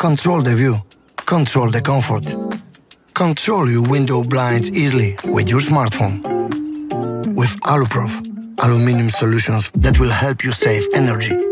Control the view, control the comfort. Control your window blinds easily with your smartphone. With Aluprof, aluminum solutions that will help you save energy.